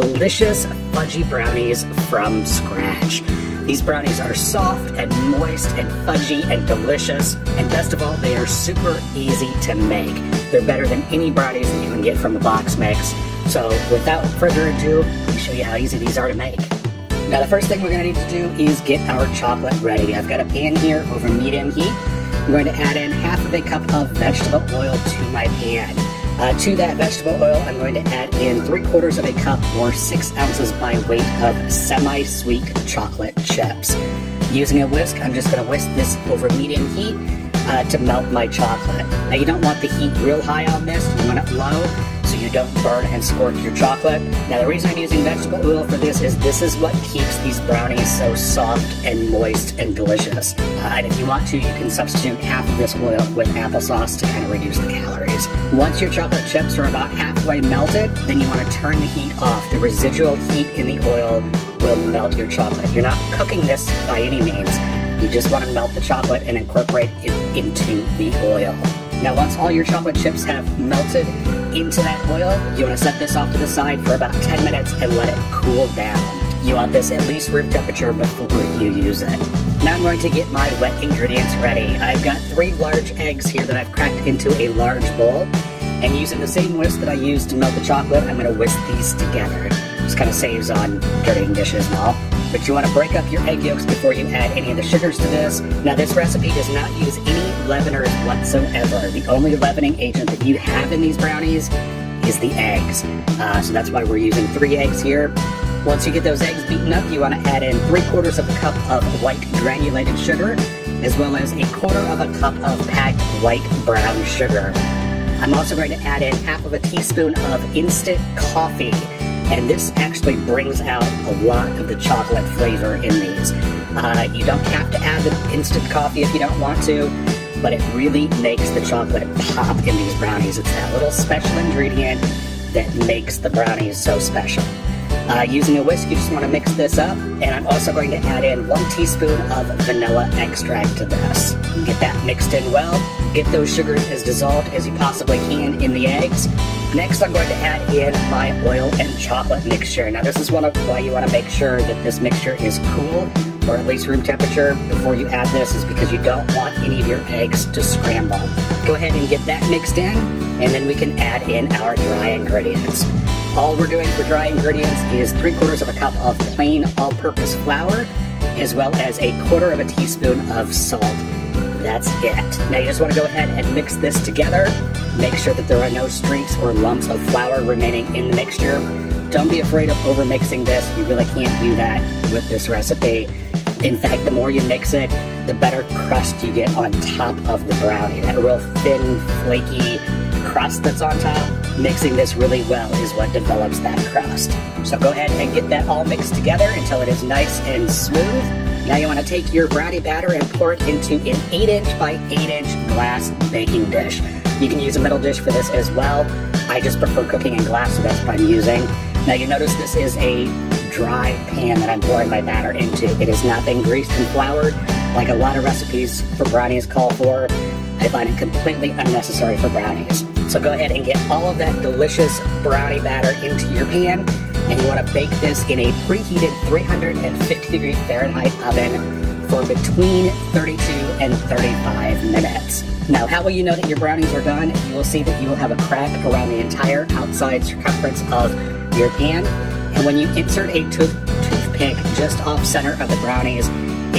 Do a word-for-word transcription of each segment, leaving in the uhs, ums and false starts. delicious fudgy brownies from scratch. These brownies are soft and moist and fudgy and delicious, and best of all, they are super easy to make. They're better than any brownies that you can get from the box mix. So without further ado, let me show you how easy these are to make. Now the first thing we're gonna need to do is get our chocolate ready. I've got a pan here over medium heat. I'm going to add in half of a cup of vegetable oil to my pan. Uh, to that vegetable oil, I'm going to add in three quarters of a cup or six ounces by weight of semi-sweet chocolate chips. Using a whisk, I'm just gonna whisk this over medium heat uh, to melt my chocolate. Now you don't want the heat real high on this, you want it low, so you don't burn and scorch your chocolate. Now the reason I'm using vegetable oil for this is this is what keeps these brownies so soft and moist and delicious. Uh, and if you want to, you can substitute half of this oil with applesauce to kind of reduce the calories. Once your chocolate chips are about halfway melted, then you want to turn the heat off. The residual heat in the oil will melt your chocolate. You're not cooking this by any means. You just want to melt the chocolate and incorporate it into the oil. Now once all your chocolate chips have melted into that oil, you want to set this off to the side for about ten minutes and let it cool down. You want this at least room temperature before you use it. Now I'm going to get my wet ingredients ready. I've got three large eggs here that I've cracked into a large bowl, and using the same whisk that I used to melt the chocolate, I'm going to whisk these together. This kind of saves on dirtying dishes and all. But you want to break up your egg yolks before you add any of the sugars to this. Now this recipe does not use any leaveners whatsoever. The only leavening agent that you have in these brownies is the eggs. Uh, so that's why we're using three eggs here. Once you get those eggs beaten up, you want to add in three quarters of a cup of white granulated sugar, as well as a quarter of a cup of packed white brown sugar. I'm also going to add in half of a teaspoon of instant coffee. And this actually brings out a lot of the chocolate flavor in these. Uh, you don't have to add the instant coffee if you don't want to, but it really makes the chocolate pop in these brownies. It's that little special ingredient that makes the brownies so special. Uh, using a whisk, you just want to mix this up, and I'm also going to add in one teaspoon of vanilla extract to this. Get that mixed in well. Get those sugars as dissolved as you possibly can in the eggs. Next, I'm going to add in my oil and chocolate mixture. Now, this is one of why you want to make sure that this mixture is cool, or at least room temperature, before you add this, is because you don't want any of your eggs to scramble. Go ahead and get that mixed in, and then we can add in our dry ingredients. All we're doing for dry ingredients is three quarters of a cup of plain all-purpose flour, as well as a quarter of a teaspoon of salt. That's it. Now you just want to go ahead and mix this together. Make sure that there are no streaks or lumps of flour remaining in the mixture. Don't be afraid of overmixing this. You really can't do that with this recipe. In fact, the more you mix it, the better crust you get on top of the brownie. That real thin, flaky crust that's on top. Mixing this really well is what develops that crust. So go ahead and get that all mixed together until it is nice and smooth. Now you want to take your brownie batter and pour it into an eight inch by eight inch glass baking dish. You can use a metal dish for this as well. I just prefer cooking in glass, so that's what I'm using. Now you notice this is a dry pan that I'm pouring my batter into. It has not been greased and floured like a lot of recipes for brownies call for. I find it completely unnecessary for brownies. So go ahead and get all of that delicious brownie batter into your pan. And you want to bake this in a preheated three hundred fifty degree Fahrenheit oven for between thirty-two and thirty-five minutes. Now, how will you know that your brownies are done? You will see that you will have a crack around the entire outside circumference of your pan. And when you insert a tooth toothpick just off center of the brownies,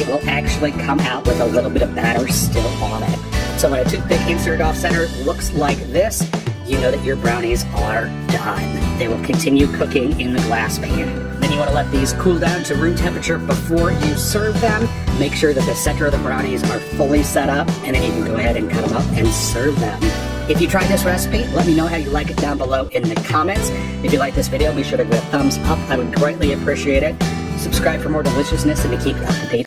it will actually come out with a little bit of batter still on it. So when a toothpick inserted off center looks like this, you know that your brownies are done. They will continue cooking in the glass pan. Then you want to let these cool down to room temperature before you serve them. Make sure that the center of the brownies are fully set up, and then you can go ahead and cut them up and serve them. If you tried this recipe, let me know how you like it down below in the comments. If you like this video, be sure to give it a thumbs up. I would greatly appreciate it. Subscribe for more deliciousness and to keep up to date.